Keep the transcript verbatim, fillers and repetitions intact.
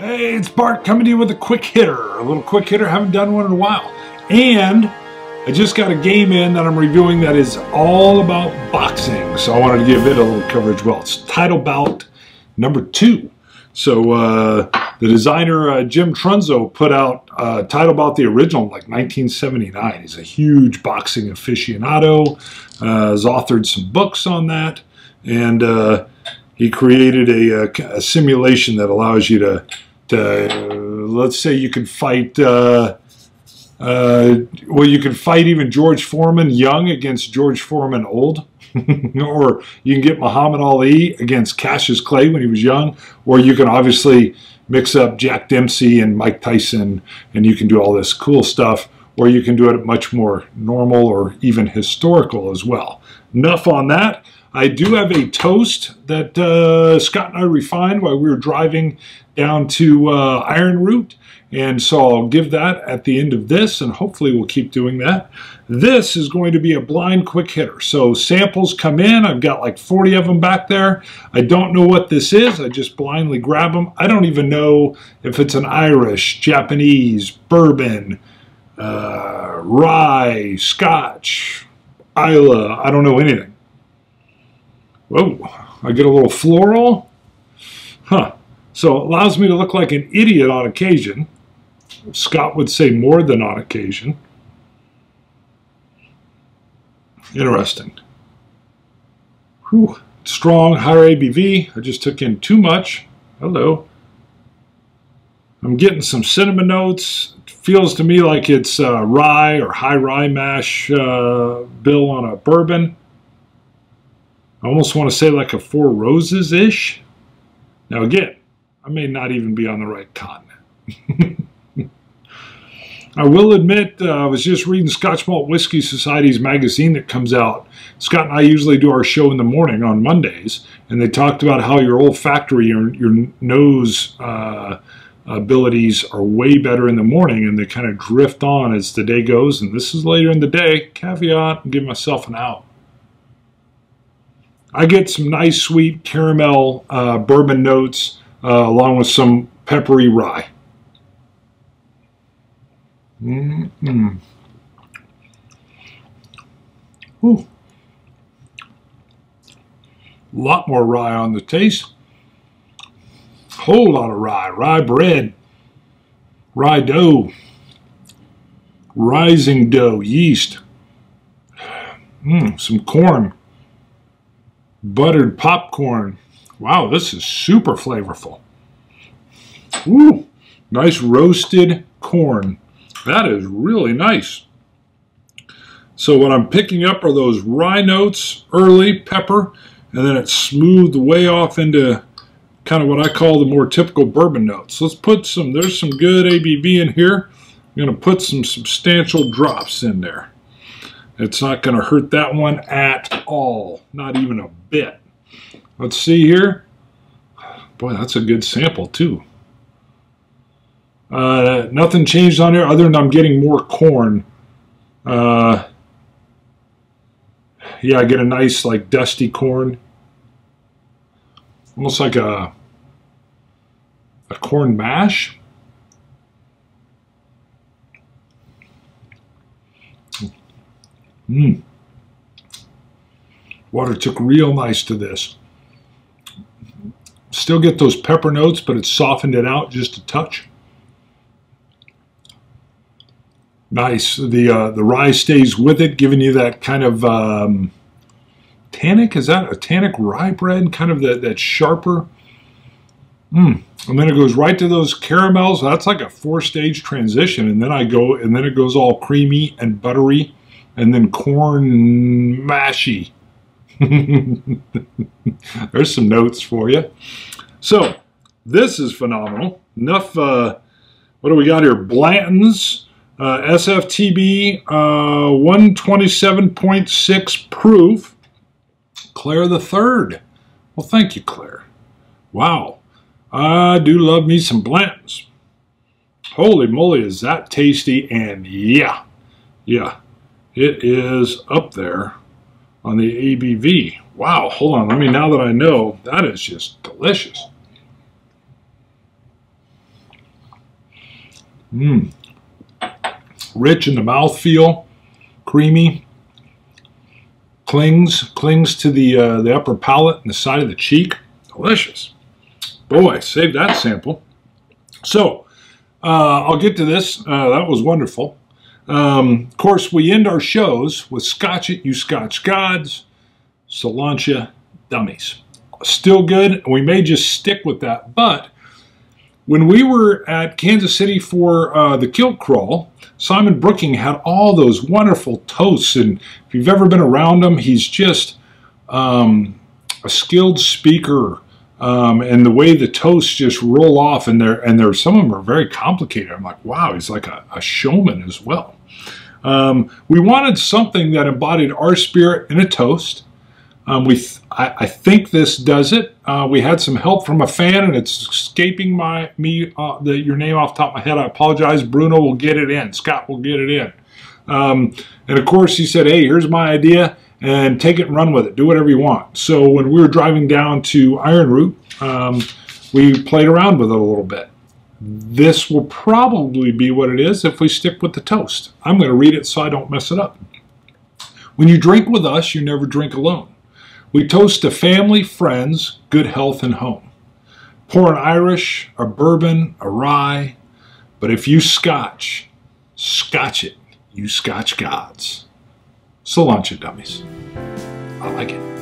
Hey, it's Bart coming to you with a quick hitter. A little quick hitter, haven't done one in a while. And I just got a game in that I'm reviewing that is all about boxing. So I wanted to give it a little coverage. Well, it's Title Bout number two. So uh, the designer, uh, Jim Trunzo, put out uh, Title Bout, the original, like nineteen seventy-nine. He's a huge boxing aficionado. Uh, has authored some books on that. And uh, he created a, a, a simulation that allows you to, to uh, let's say you can fight, uh, uh, well, you can fight even George Foreman young against George Foreman old. Or you can get Muhammad Ali against Cassius Clay when he was young. Or you can obviously mix up Jack Dempsey and Mike Tyson, and you can do all this cool stuff. Or you can do it much more normal or even historical as well. Enough on that. I do have a toast that uh, Scott and I refined while we were driving down to uh, Ironroot. And so I'll give that at the end of this, and hopefully we'll keep doing that. This is going to be a blind quick hitter. So samples come in. I've got like forty of them back there. I don't know what this is. I just blindly grab them. I don't even know if it's an Irish, Japanese, bourbon, uh, rye, scotch, Isla. I don't know anything. Whoa, I get a little floral. Huh. So it allows me to look like an idiot on occasion. Scott would say more than on occasion. Interesting. Whew. Strong, higher A B V. I just took in too much. Hello. I'm getting some cinnamon notes. It feels to me like it's uh, rye or high rye mash uh, bill on a bourbon. I almost want to say like a Four Roses-ish. Now again, I may not even be on the right continent. I will admit, uh, I was just reading Scotch Malt Whiskey Society's magazine that comes out. Scott and I usually do our show in the morning on Mondays, and they talked about how your olfactory, your, your nose uh, abilities are way better in the morning, and they kind of drift on as the day goes, and this is later in the day. Caveat, and give myself an out. I get some nice sweet caramel uh, bourbon notes uh, along with some peppery rye. Mm-mm. Ooh. A lot more rye on the taste. Whole lot of rye. Rye bread. Rye dough. Rising dough. Yeast. Mm, some corn. Buttered popcorn. Wow, this is super flavorful. Ooh, nice roasted corn. That is really nice. So what I'm picking up are those rye notes, early pepper, and then it's smoothed way off into kind of what I call the more typical bourbon notes. Let's put some, there's some good A B V in here. I'm going to put some substantial drops in there. It's not going to hurt that one at all. Not even a bit. Let's see here. Boy, that's a good sample, too. Uh, nothing changed on here other than I'm getting more corn. Uh, yeah, I get a nice, like, dusty corn. Almost like a, a corn mash. Mmm. Water took real nice to this. Still get those pepper notes, but it softened it out just a touch. Nice. The uh, the rye stays with it, giving you that kind of um, tannic. Is that a tannic rye bread? Kind of that, that sharper. Mmm. And then it goes right to those caramels. That's like a four-stage transition. And then I go, and then it goes all creamy and buttery. And then corn mashy. There's some notes for you. So, this is phenomenal. Enough, uh, what do we got here? Blanton's, uh, S F T B, uh, one twenty-seven point six proof. Claire the Third. Well, thank you, Claire. Wow. I do love me some Blanton's. Holy moly, is that tasty. And yeah, yeah. It is up there on the A B V. Wow, hold on. Let me, now that I know, that is just delicious. Mmm. Rich in the mouthfeel, creamy. Clings, clings to the, uh, the upper palate and the side of the cheek. Delicious. Boy, save that sample. So, uh, I'll get to this. Uh, that was wonderful. Um, of course, we end our shows with Scotch It, You Scotch Gods, Sláinte Dummies. Still good. We may just stick with that, but when we were at Kansas City for uh, the Kilt Crawl, Simon Brooking had all those wonderful toasts, and if you've ever been around him, he's just um, a skilled speaker, um, and the way the toasts just roll off, and they're, and they're, some of them are very complicated. I'm like, wow, he's like a, a showman as well. Um, we wanted something that embodied our spirit in a toast. Um, we th I, I think this does it. Uh, we had some help from a fan, and it's escaping my me uh, the, your name off the top of my head. I apologize. Bruno will get it in. Scott will get it in. Um, and, of course, he said, hey, here's my idea, and take it and run with it. Do whatever you want. So when we were driving down to Ironroot, um, we played around with it a little bit. This will probably be what it is if we stick with the toast. I'm going to read it so I don't mess it up. When you drink with us, you never drink alone. We toast to family, friends, good health, and home. Pour an Irish, a bourbon, a rye, but if you scotch, scotch it, you Scotch gods. Sláinte Dummies. I like it.